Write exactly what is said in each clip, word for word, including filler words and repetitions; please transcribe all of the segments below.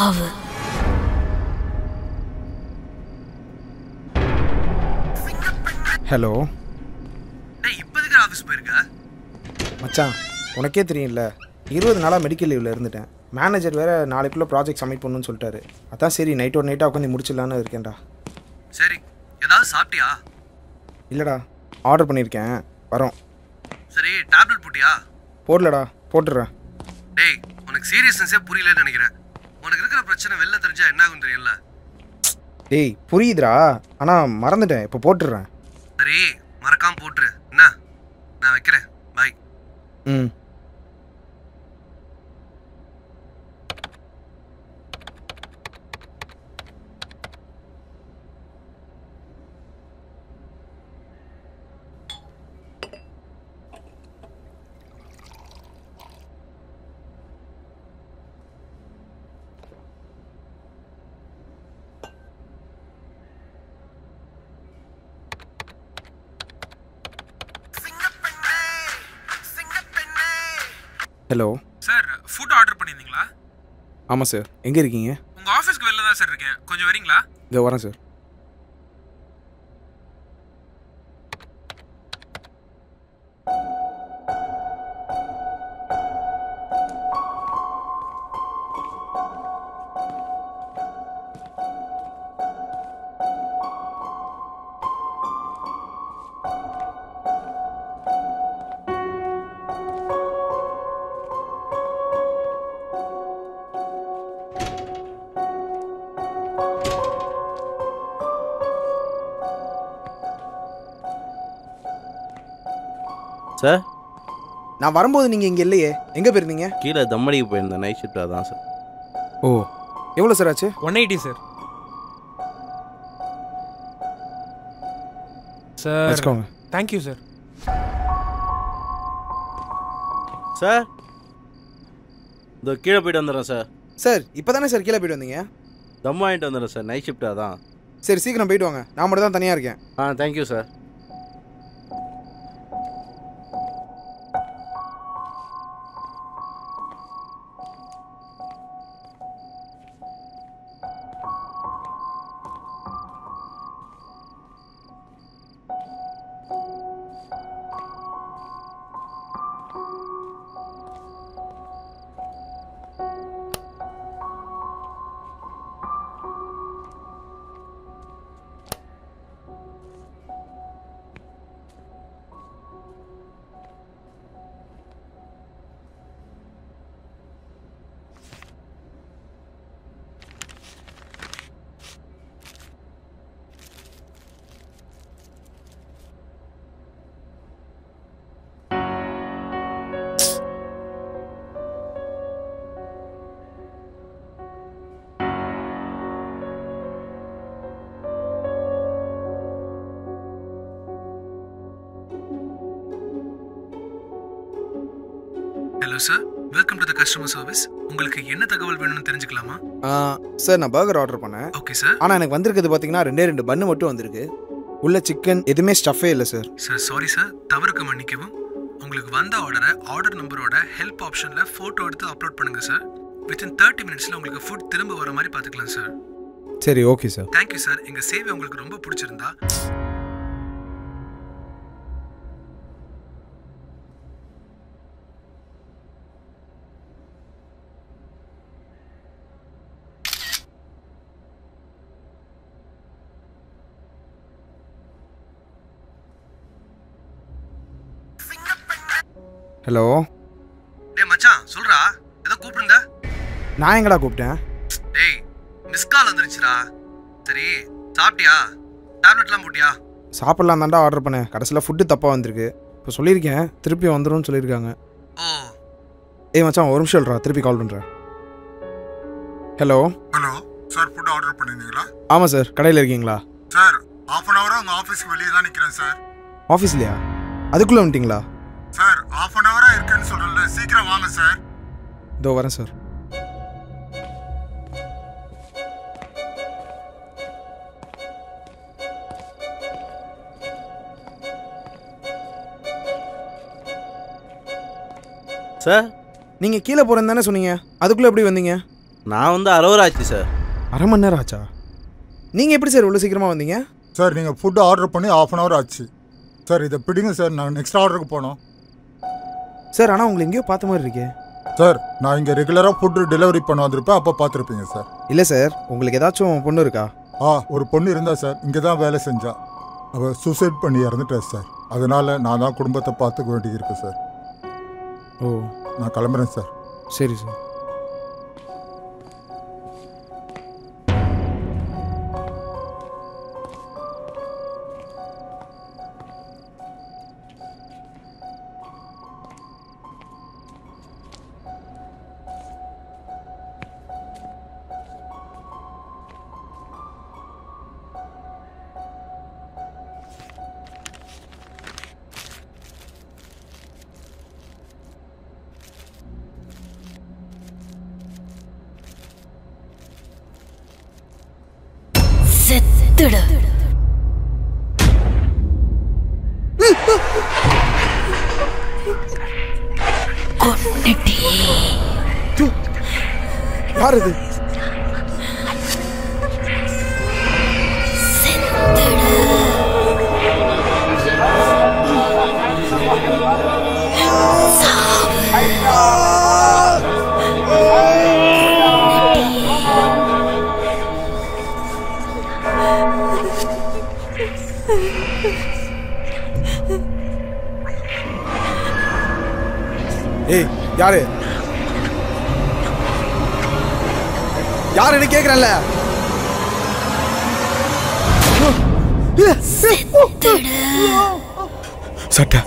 love. Hello டேய், இப்போதுக்கு office போயிருக்க? மச்சான் உனக்கே தெரியும்ல, இருபது நாளாக மெடிக்கல் லீவில் இருந்துட்டேன். மேனேஜர் வேறு நாளைக்குள்ளே ப்ராஜெக்ட் சப்மிட் பண்ணணும்னு சொல்லிட்டாரு. அதான் சரி நைட் ஒரு நைட்டாக உட்காந்து முடிச்சிடலான்னு இருக்கேன்டா. சரி, ஏதாவது சாப்பிட்டியா? இல்லைடா, ஆர்டர் பண்ணியிருக்கேன், வரோம். சரி, டேப்லெட் போட்டியா? போடலடா, போட்டுடுறேன். டேய், உனக்கு சீரியஸ்னஸே புரியலன்னு நினைக்கிறேன். உனக்கு இருக்கிற பிரச்சனை வெளில தெரிஞ்சால் என்ன ஆகும் தெரியல. டேய் புரியுதுடா, ஆனால் மறந்துட்டேன், இப்போ போட்டுடுறேன். சரி மறக்காம போட்டுரு. என்ன, நான் வைக்கிறேன், பாய். ம். ஹலோ சார், ஃபுட் ஆர்டர் பண்ணியிருந்தீங்களா? ஆமாம் சார். எங்கே இருக்கீங்க? உங்கள் ஆஃபீஸ்க்கு வெளில தான் சார் இருக்கேன், கொஞ்சம் வரீங்களா? இதோ வரேன் சார். சார், நான் வரும்போது நீங்கள் இங்கே இல்லையே, எங்கே போயிருந்தீங்க? கீழே தம்மடிக்கு போயிருந்தேன், நைட் ஷிஃப்ட் அதான் சார். ஓ, எவ்வளோ சார் ஆச்சு? One eighty sir. Sir thank you sir. Sir இதோ கீழே போய்ட்டு வந்துடுறேன் சார். சார் இப்போ தானே சார் கீழே போய்ட்டு வந்தீங்க? தம் வாங்கிட்டு வந்துடுறேன் சார், நைட் ஷிஃப்ட் அதான். சரி சீக்கிரம் போய்ட்டு வாங்க, நான் மட்டும் தான் தனியாக இருக்கேன். ஆ thank you sir. Sir, welcome to the customer service. உங்களுக்கு என்ன தகவல் வேணும்னு தெரிஞ்சுக்கலாமா? சார் நான் பர்கர் ஆர்டர் பண்ணேன். Okay sir. ஆனால் எனக்கு வந்திருக்கிறது பார்த்தீங்கன்னா ரெண்டே ரெண்டு பன்னு மட்டும் வந்திருக்கு. உள்ள சிக்கன் எதுவுமே ஸ்டஃபே இல்லை சார். சார் சாரி சார், தவறுக்கு மன்னிக்கவும். உங்களுக்கு வந்த ஆர்டரை ஆர்டர் நம்பரோட ஹெல்ப் ஆப்ஷனில் ஃபோட்டோ எடுத்து அப்லோட் பண்ணுங்கள் சார். வித்தின் தேர்ட்டி மினிட்ஸில் உங்களுக்கு ஃபுட் திரும்ப வர மாதிரி பார்த்துக்கலாம் சார். சரி ஓகே சார். Thank you sir. எங்கள் சேவை உங்களுக்கு ரொம்ப பிடிச்சிருந்தா ஹலோ. டேய் மச்சான் சொல்றா, ஏதோ கூப்பிடுறா. நான் எங்கடா கூப்பிட்டேன்? டேய் மிஸ் கால் வந்துருச்சுடா. சரி சாப்பிட்டியா? டேப்லெட்லாம் போட்டியா? சாப்பிடலாம் தான்டா ஆர்டர் பண்ணேன், கடைசியில் ஃபுட்டு தப்பாக வந்திருக்கு. இப்போ சொல்லியிருக்கேன் திருப்பி வந்துடும்னு சொல்லியிருக்காங்க. ஓ ஏய் மச்சான் ஒரு நிமிஷம் சொல்கிறா, திருப்பி கால் பண்ணுறேன். Hello hello sir, food order பண்ணியிருந்தீங்களா? ஆமாம் சார். கடையில் இருக்கீங்களா? சார் ஹாஃப் அன் ஹவராக உங்கள் ஆஃபீஸ்க்கு வெளியே தான் நிற்கிறேன் சார். ஆஃபீஸ்லையா? அதுக்குள்ளே வந்துட்டிங்களா? சார் half an hour இருக்குன்னு சொல்றேன்ல, சீக்கிரம் வாங்க சார். இதோ வரேன் சார். சார் நீங்க கீழே போறேன்னு தானே சொன்னீங்க, அதுக்குள்ள எப்படி வந்தீங்க? நான் வந்து அரை மணி நேரம் ஆச்சு சார். அரை மணி நேரம் ஆச்சா? நீங்கள் எப்படி சார் இவ்வளோ சீக்கிரமாக வந்தீங்க? சார் நீங்கள் ஃபுட்டு ஆர்டர் பண்ணி ஹாஃப் அன் ஹவர் ஆச்சு சார். இதை பிடிங்க சார், நான் நெக்ஸ்ட் ஆர்டருக்கு போனோம் சார். ஆனால் உங்களை எங்கேயோ பார்த்த மாதிரி இருக்கே சார். நான் இங்கே ரெகுலராக ஃபுட்டு டெலிவரி பண்ண வந்திருப்பேன், அப்போ பார்த்துருப்பீங்க சார். இல்லை சார், உங்களுக்கு ஏதாச்சும் பொண்ணு இருக்கா? ஆ, ஒரு பொண்ணு இருந்தா சார். இங்கே தான் வேலை செஞ்சா. அவள் சூசைட் பண்ணி இறந்துட்டா சார். அதனால் நான் தான் குடும்பத்தை பார்த்துக்க வேண்டியிருக்கு சார். ஓ, நான் கிளம்புறேன் சார். சரி சார். ஏய் யாரு யாருன்னு கேக்குறேன்ல. சட்டா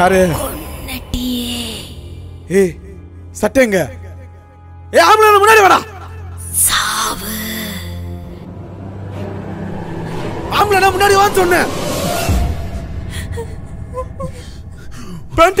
யாரு? ஏய் சட்டேங்க. ஏய் ஆம்பளை முன்னாடி வாடா. சாவு ஆம்பளை முன்னாடி வா சொன்னேன். பேண்ட்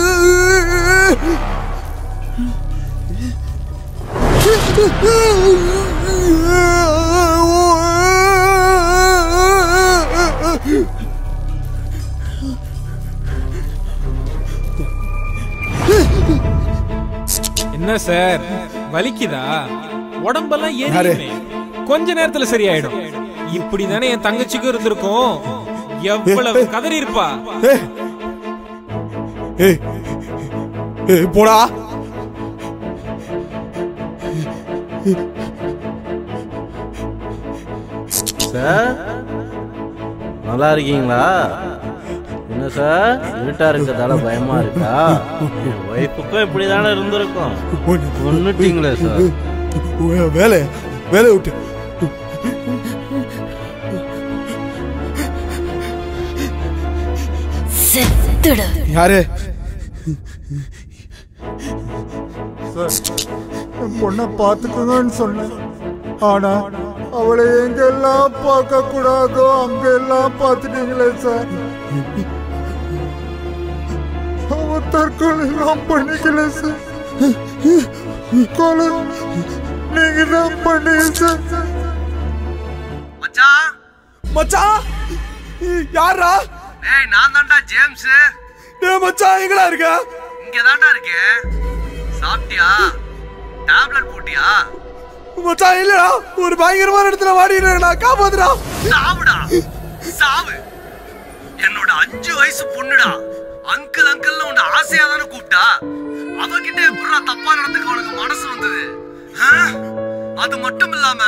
என்ன சார் வலிக்குதா? உடம்பெல்லாம் ஏறிடுமே, கொஞ்ச நேரத்துல சரியாயிடும். இப்படிதானே என் தங்கச்சிக்கு இருந்திருக்கும். எவ்வளவு கதறி இருப்பா. போடா சார், நல்லா இருக்கீங்களா? என்ன சார் இருட்டா இருக்கிறதால பயமா இருக்கா? ஒய்ஃபுக்கும் இப்படிதானே இருந்திருக்கும். ஒண்ணுட்டீங்களே சார். வேலைய வேலையை விட்டு யாரு பொண்ண பாத்துக்கணும்னு சொன்னேன். ஆனா அவளை எங்கெல்லாம் பார்க்க கூடாதோ அங்க எல்லாம் பாத்துட்டீங்களே சார். அவ தற்கொலை எல்லாம் பண்ணிக்கல சார். கொலை நீங்க தான் பண்ணீங்க. மச்சான் மச்சான் யாரா? ஏய் நான் தான்டா ஜேம்ஸ். டேய் மச்சான் எங்கடா இருக்க? இங்க தான்டா இருக்கேன். சாப்பிட்டியா? டேப்லெட் போட்டியா? மச்சான் இல்லடா, ஒரு பயங்கரமான இடத்துல வாடிட்டேன்டா. காப்பாத்துடா. சாவுடா சாவு. என்னோட அஞ்சு வயசு பொண்ணுடா. அங்கிள் அங்கிள்னு உன்னை ஆசையா தானே கூப்பிட்டா. அவகிட்ட எப்படிடா தப்பா நடந்துக்க உனக்கு மனசு வந்தது? அது மட்டும் இல்லாம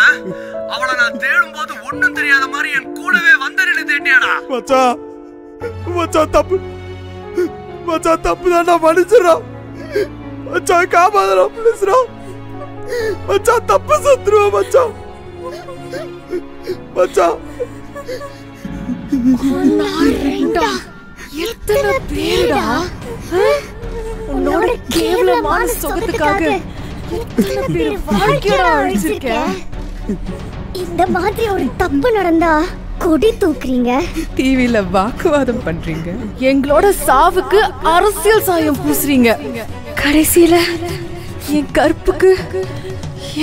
அவளை நான் தேடும் போது ஒண்ணும் தெரியாத மாதிரி என் கூடவே வந்தறின்னு தேட்டியாடா. மச்சான் மச்சான் தப்பு மச்சான் தப்பு தான்டா. மனுஷரா மச்சான் காப்பாத்துடா பிளீஸ்ரா. மச்சான் தப்பு செத்துருவா மச்சான். மச்சான் கொள்ளாரேடா. எத்தனை பேருடா உன்னோட கேவலமான சுகத்துக்காக இந்த மாதிரி ஒரு தப்பு நடந்தா கொடி தூக்குறீங்க, டிவில வாக்குவாதம் பண்றீங்க, எங்களோட சாவுக்கு அரசியல் சாயம் பூசுறீங்க, கடைசியில என் கற்புக்கு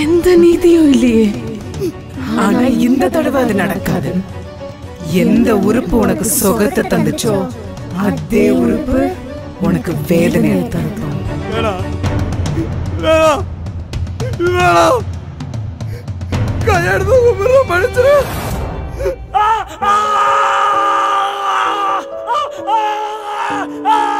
எந்த நீதியும் இல்லையே. ஆனா இந்த தடவை அது நடக்காது. எந்த உறுப்பு உனக்கு சொகத்தை தந்துச்சோ அதே உறுப்பு உனக்கு வேதனையை தரும். படிச்சு